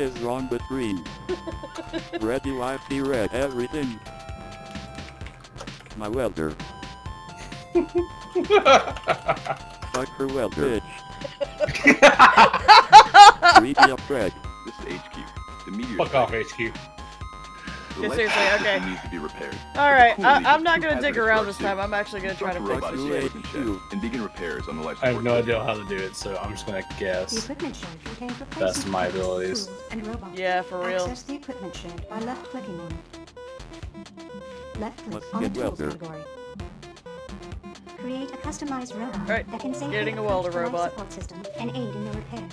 is wrong with green? Red, you I see red everything. My welder. Fuck her welder. Bitch. Read me up, Red. This is HQ. The meteor. Fuck off, HQ. Yeah, seriously, okay. Needs to be repaired. All right, I'm not gonna dig around this time. I'm actually gonna try to fix it. And begin repairs on the life support. I have no idea how to do it, so I'm just gonna guess. Best of my abilities. Yeah, for real. Access the equipment shed by left clicking on it. Left click on the tools category. Create a customized robot that can sync with a robot support system and aid in the repairs.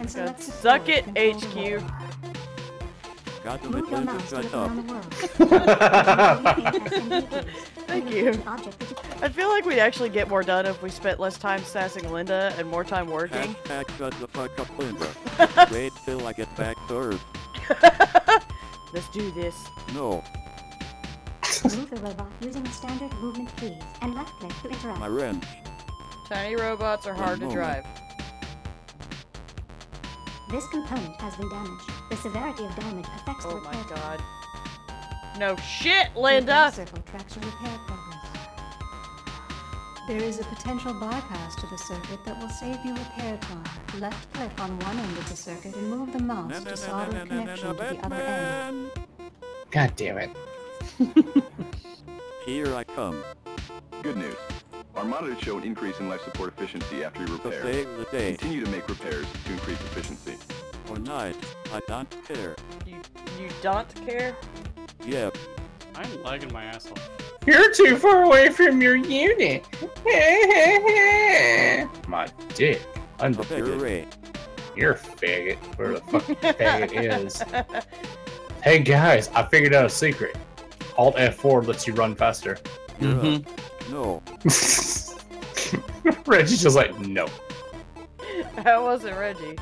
And so let's suck it, HQ. Move your mouse to look around the world. Thank you. I feel like we'd actually get more done if we spent less time sassing Linda and more time working. Hashtag shut the fuck up, Linda. Wait till I get back to Earth. Let's do this. No. Move the robot using the standard movement keys and left click to interact. My wrench. Tiny robots are hard to drive. This component has been damaged. The severity of damage affects the repair. Oh my god. No shit, Linda! There is a potential bypass to the circuit that will save you repair time. Left click on one end of the circuit and move the mouse to solder a connection to the other end. God damn it. Here I come. Good news. Our monitors show an increase in life support efficiency after you repair. Continue to make repairs to increase efficiency. Or not. I don't care. You don't care? Yep. I'm lagging my ass off. You're too far away from your unit. My dick. I'm the faggot. You're a faggot. Where the fuck faggot is. Hey guys, I figured out a secret. Alt F4 lets you run faster. No. Reggie's just like, no. That wasn't Reggie.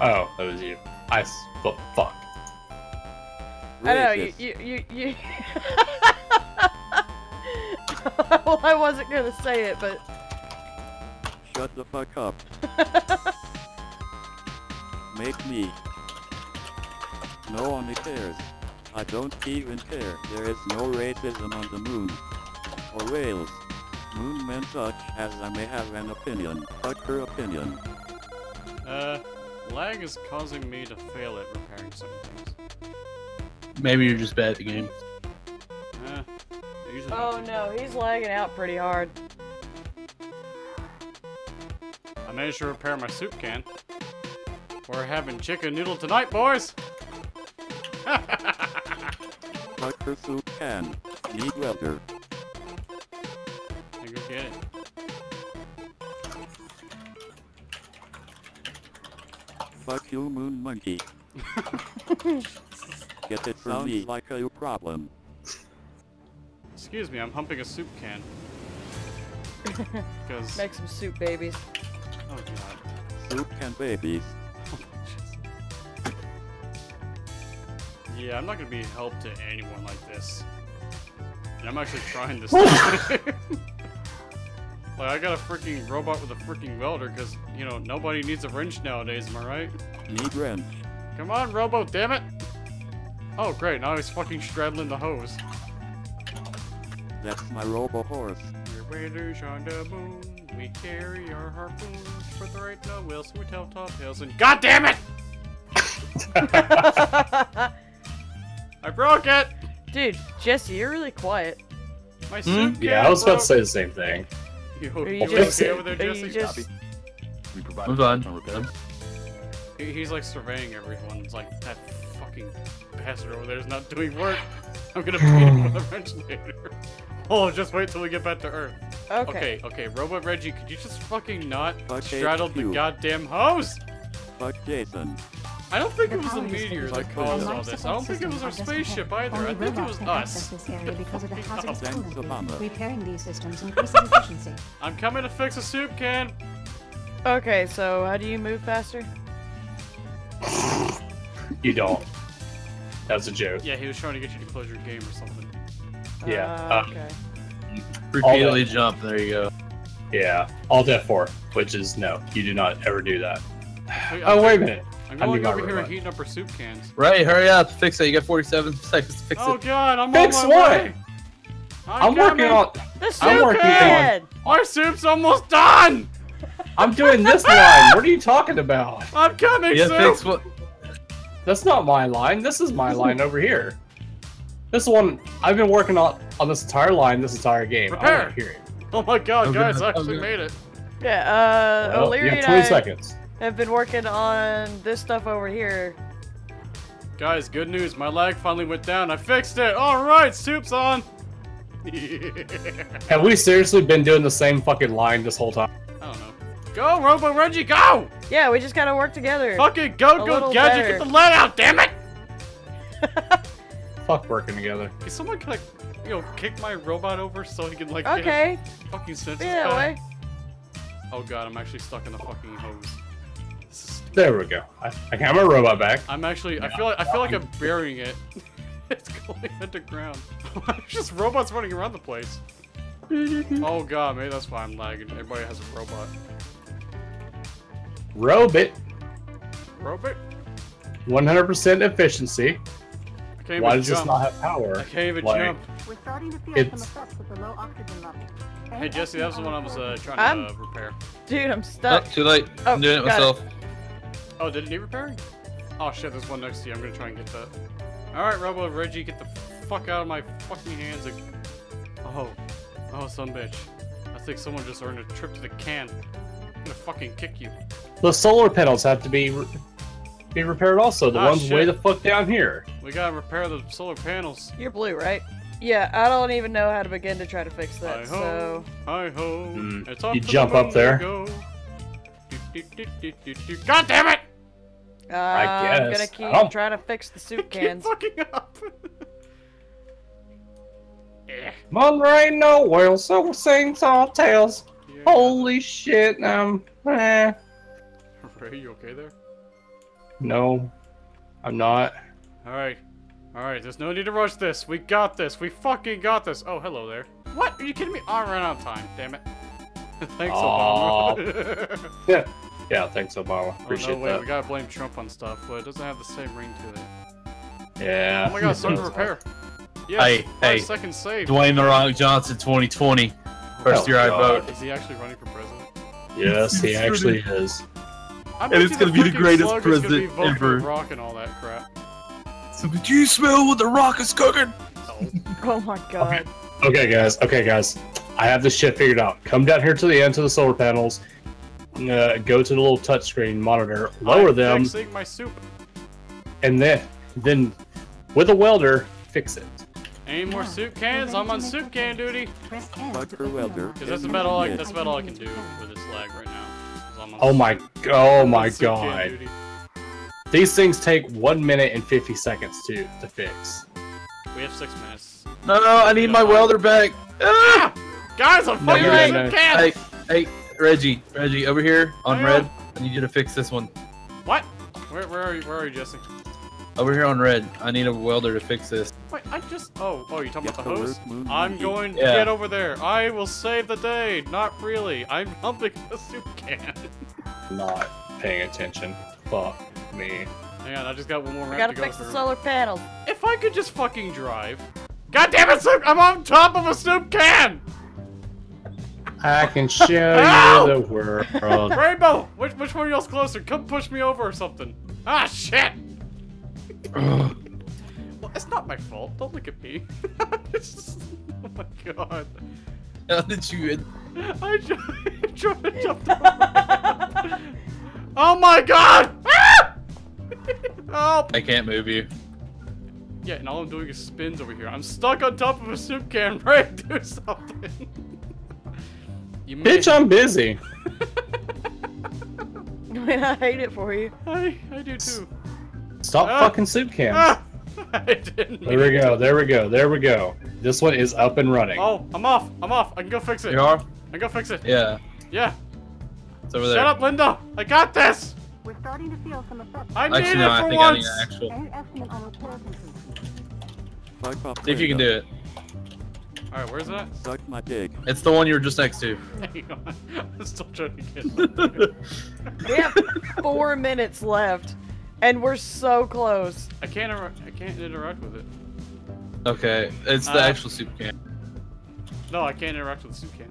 Oh, that was you. But fuck. I know, you. Well, I wasn't gonna say it, but. Shut the fuck up. Make me. No one cares. I don't even care. There is no racism on the moon. Or Wales. Moon men such as I may have an opinion. Fuck her opinion. Lag is causing me to fail at repairing some things. Maybe you're just bad at the game. Oh no, he's lagging out pretty hard. I managed to repair my soup can. We're having chicken noodle tonight, boys! Fuck her soup can. Need welder. I go get it. Fuck you, moon monkey. Get it from me. Sounds like a problem. Excuse me, I'm humping a soup can. Make some soup babies. Oh god. Soup can babies. Yeah, I'm not gonna be help to anyone like this. And I'm actually trying this. Like, I got a freaking robot with a freaking welder, because, you know, nobody needs a wrench nowadays, am I right? Need wrench. Come on, Robo, damn it! Oh, great, now he's fucking straddling the hose. That's my Robo horse. We're whalers on the moon, we carry our harpoons, but there ain't no whales, we tell tall tales, and God damn it! I broke it! Dude, Jesse, you're really quiet. My suit yeah, I was about to say the same thing. Are you just okay over there, Jesse? I'm fine. He's like surveying everyone. It's like, that fucking bastard over there is not doing work. I'm gonna beat him with a wrench later. Oh, just wait till we get back to Earth. Okay, Robot Reggie, could you just fucking not straddle the goddamn hose? Fuck Jason. I don't think it was a meteor that caused all this. I don't think it was our spaceship either. I think it was us. Repairing these systems increases efficiency. I'm coming to fix a soup can. Okay, so how do you move faster? You don't. That's a joke. Yeah, he was trying to get you to close your game or something. Yeah. Okay. Repeatedly jump. There you go. Yeah. Alt F4, which is no. You do not ever do that. Oh wait a minute. I'm going over here and heating up our soup cans. Ray, hurry up. Fix it. You got 47 seconds to fix it. Oh, God. I'm on my way. I'm working on the soup can. Our soup's almost done. I'm doing this line. What are you talking about? I'm coming, soup. That's not my line. This is my line over here. This one, I've been working on this entire line, this entire game. Prepare. I want to hear it. Oh my god, guys, I actually made it. Yeah, O'Leary and I have been working on this stuff over here. Guys, good news. My lag finally went down. I fixed it. All right, soup's on. Have we seriously been doing the same fucking line this whole time? I don't know. Go, Robo Reggie, go! Yeah, we just gotta work together. Fucking go, Gadget, get the lead out, damn it! Fuck working together. Can someone kind of, kick my robot over so he can like get his fucking senses back? Oh god, I'm actually stuck in the fucking hose. There we go. I got my robot back. I'm actually, I feel like I'm burying it. It's going underground. It's just robots running around the place. Oh god, maybe that's why I'm lagging. Everybody has a robot. Robot. Robot. 100% efficiency. Why does this not have power? I can't even jump. We're starting to feel some effects with the low oxygen level. Hey Jesse, that was the one I was trying to repair. Dude, I'm stuck. Oh, too late. Oh, I'm doing it myself. Oh, did it need repairing? Oh shit, there's one next to you. I'm gonna try and get that. Alright, Robo Reggie, get the fuck out of my fucking hands. Oh, son of a bitch. I think someone just earned a trip to the can. I'm gonna fucking kick you. The solar panels have to be repaired also. The ones way the fuck down here. We gotta repair the solar panels. You're blue, right? Yeah, I don't even know how to begin to try to fix that. Hi-ho, so hi-ho. It's off. You jump up there. Go. God damn it! I'm gonna keep trying to fix the soup cans. I keep fucking up. Monterey no oil, so sings all tales. Yeah. Holy shit, eh. Ray, you okay there? No, I'm not. Alright, there's no need to rush this. We got this. We fucking got this. Oh, hello there. What? Are you kidding me? I ran out of time. Damn it. Thanks, Obama. yeah, thanks, Obama. Appreciate that. We gotta blame Trump on stuff, but it doesn't have the same ring to it. Yeah. Oh my god, start to repair. Yes, hey, second save. Dwayne the Rock Johnson 2020. First year I vote. Is he actually running for president? Yes, he actually is. And it's going to be the greatest president ever. Rock and all that crap. So did you smell what the Rock is cooking? Oh my god. Okay, guys. I have this shit figured out. Come down here to the end to the solar panels. Go to the little touchscreen monitor. Lower them. I'm fixing my soup. And then with a welder, fix it. Any more soup cans? I'm on soup can duty. Fuck your welder. Because that's about all I can do with this lag right now. Oh my god. These things take 1 minute and 50 seconds to fix. We have 6 minutes. No, I need my welder back. Ah! Guys, I'm fucking cans! Hey, Reggie, over here on red. I need you to fix this one. What? Where are you, Jesse? Over here on red. I need a welder to fix this. Wait, you're talking about the hose? I'm going to get over there. I will save the day. Not really. I'm dumping the soup can. Not paying attention. Fuck me. Man, I just got one more round to go through. Gotta fix the solar panel. If I could just fucking drive. God damn it, soup! I'm on top of a soup can! I can show you the world. Rainbow! Which one of y'all's closer? Come push me over or something. Ah, shit! Well, it's not my fault. Don't look at me. It's just, oh my god. How did you end? I tried to jump over. Oh my god! Ah! Help! I can't move you. Yeah, and all I'm doing is spins over here. I'm stuck on top of a soup can, right? Do something. Bitch, I'm busy. Man, I hate it for you. I do too. Stop fucking soup cans. There we go. This one is up and running. Oh, I'm off. I can go fix it. You are? I can go fix it. Yeah. It's over there. Shut up, Linda. I got this. We're starting to feel some effects. I need an actual. See if you can do it. Alright, where's that? Suck my dick. It's the one you were just next to. Hang on. I'm still trying to get it. We have 4 minutes left. And we're so close. I can't interact with it. Okay, it's the actual soup can. No, I can't interact with the soup can.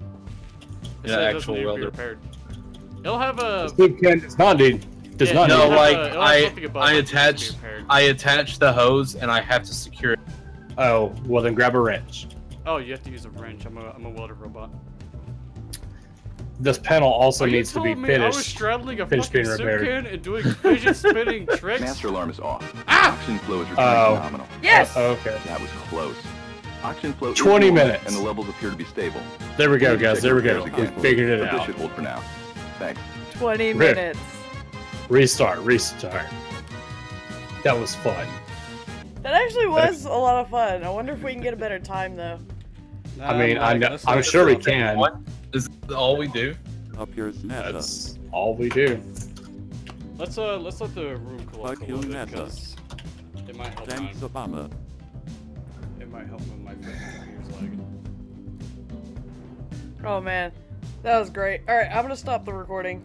It's actual welder. It'll have a soup can does not. No, like I attach the hose and I have to secure it. Oh, well then grab a wrench. Oh, you have to use a wrench. I'm a welder robot. This panel also needs to be finished. I was straddling a fucking soup can and doing fidget spinning tricks. Master alarm is off. Ah! Oxygen flow is returning to nominal. Yes. Okay. That was close. Oxygen flow. 20 minutes. And the levels appear to be stable. There we go, guys. There we go. We figured it out. This should hold for now. Thanks. 20 minutes. Restart. That was fun. That actually was a lot of fun. I wonder if we can get a better time though. No, I mean, I'm sure we can. What? Is that all we do? Up here is Netta. That's all we do. Let's let the room cool up a little bit, because it might help. Thanks, Obama. It might help with my fingers lagging. Oh man, that was great. All right, I'm gonna stop the recording.